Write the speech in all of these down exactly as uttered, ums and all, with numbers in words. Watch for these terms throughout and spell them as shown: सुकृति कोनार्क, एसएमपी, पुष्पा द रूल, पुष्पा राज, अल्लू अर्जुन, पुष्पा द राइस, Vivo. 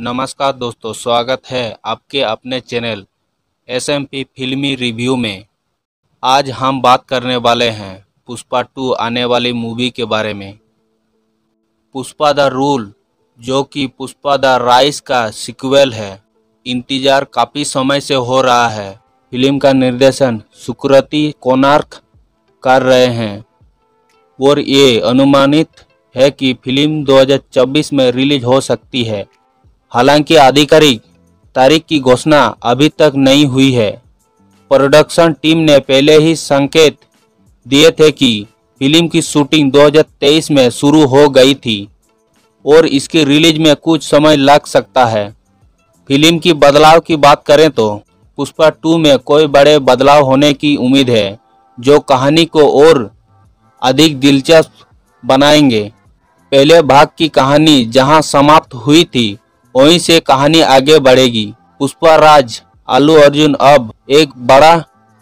नमस्कार दोस्तों, स्वागत है आपके अपने चैनल एसएमपी फिल्मी रिव्यू में। आज हम बात करने वाले हैं पुष्पा टू आने वाली मूवी के बारे में। पुष्पा द रूल जो कि पुष्पा द राइस का सीक्वल है, इंतज़ार काफ़ी समय से हो रहा है। फिल्म का निर्देशन सुकृति कोनार्क कर रहे हैं और ये अनुमानित है कि फिल्म दो हज़ार चौबीस में रिलीज हो सकती है। हालांकि आधिकारिक तारीख की घोषणा अभी तक नहीं हुई है। प्रोडक्शन टीम ने पहले ही संकेत दिए थे कि फिल्म की शूटिंग दो हज़ार तेईस में शुरू हो गई थी और इसकी रिलीज में कुछ समय लग सकता है। फिल्म की बदलाव की बात करें तो पुष्पा टू में कोई बड़े बदलाव होने की उम्मीद है जो कहानी को और अधिक दिलचस्प बनाएंगे। पहले भाग की कहानी जहां समाप्त हुई थी वहीं से कहानी आगे बढ़ेगी। पुष्पा राज अल्लू अर्जुन अब एक बड़ा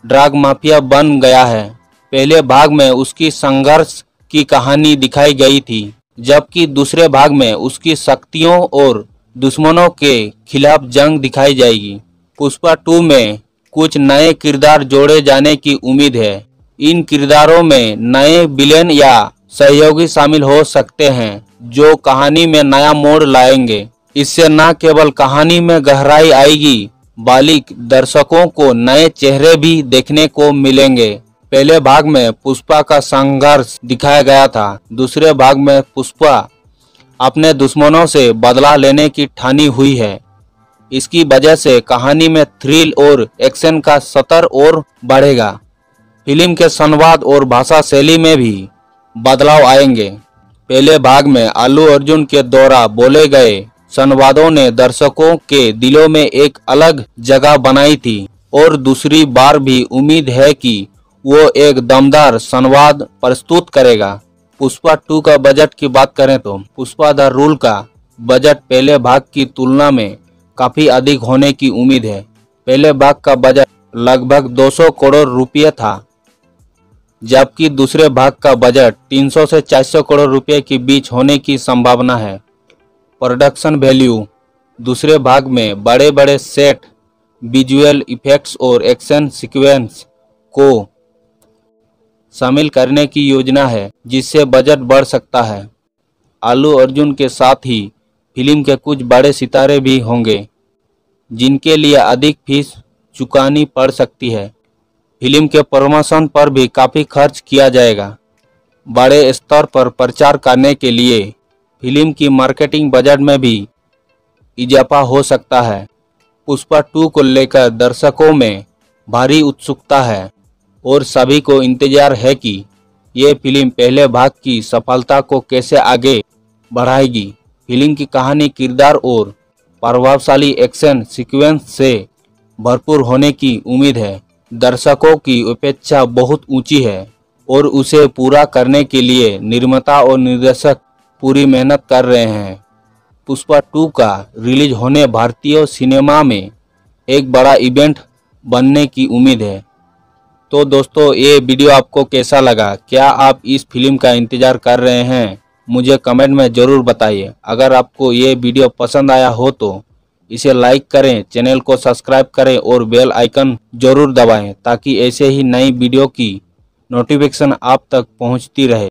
ड्रग माफिया बन गया है। पहले भाग में उसकी संघर्ष की कहानी दिखाई गई थी, जबकि दूसरे भाग में उसकी शक्तियों और दुश्मनों के खिलाफ जंग दिखाई जाएगी। पुष्पा टू में कुछ नए किरदार जोड़े जाने की उम्मीद है। इन किरदारों में नए विलेन या सहयोगी शामिल हो सकते हैं जो कहानी में नया मोड़ लाएंगे। इससे न केवल कहानी में गहराई आएगी बल्कि दर्शकों को नए चेहरे भी देखने को मिलेंगे। पहले भाग में पुष्पा का संघर्ष दिखाया गया था, दूसरे भाग में पुष्पा अपने दुश्मनों से बदला लेने की ठानी हुई है। इसकी वजह से कहानी में थ्रिल और एक्शन का स्तर और बढ़ेगा। फिल्म के संवाद और भाषा शैली में भी बदलाव आएंगे। पहले भाग में अल्लू अर्जुन के द्वारा बोले गए संवादों ने दर्शकों के दिलों में एक अलग जगह बनाई थी और दूसरी बार भी उम्मीद है कि वो एक दमदार संवाद प्रस्तुत करेगा। पुष्पा टू का बजट की बात करें तो पुष्पा द रूल का बजट पहले भाग की तुलना में काफ़ी अधिक होने की उम्मीद है। पहले भाग का बजट लगभग दो सौ करोड़ रुपये था, जबकि दूसरे भाग का बजट तीन सौ से चार सौ करोड़ रुपये के बीच होने की संभावना है। प्रोडक्शन वैल्यू दूसरे भाग में बड़े बड़े सेट, विजुअल इफेक्ट्स और एक्शन सीक्वेंस को शामिल करने की योजना है, जिससे बजट बढ़ सकता है। अल्लू अर्जुन के साथ ही फिल्म के कुछ बड़े सितारे भी होंगे जिनके लिए अधिक फीस चुकानी पड़ सकती है। फिल्म के प्रमोशन पर भी काफ़ी खर्च किया जाएगा। बड़े स्तर पर प्रचार करने के लिए फिल्म की मार्केटिंग बजट में भी इजाफा हो सकता है। पुष्पा टू को लेकर दर्शकों में भारी उत्सुकता है और सभी को इंतजार है कि ये फिल्म पहले भाग की सफलता को कैसे आगे बढ़ाएगी। फिल्म की कहानी किरदार और प्रभावशाली एक्शन सीक्वेंस से भरपूर होने की उम्मीद है। दर्शकों की अपेक्षा बहुत ऊंची है और उसे पूरा करने के लिए निर्माता और निर्देशक पूरी मेहनत कर रहे हैं। पुष्पा टू का रिलीज होने भारतीय सिनेमा में एक बड़ा इवेंट बनने की उम्मीद है। तो दोस्तों, ये वीडियो आपको कैसा लगा? क्या आप इस फिल्म का इंतज़ार कर रहे हैं? मुझे कमेंट में ज़रूर बताइए। अगर आपको ये वीडियो पसंद आया हो तो इसे लाइक करें, चैनल को सब्सक्राइब करें और बेल आइकन ज़रूर दबाएँ ताकि ऐसे ही नई वीडियो की नोटिफिकेशन आप तक पहुँचती रहे।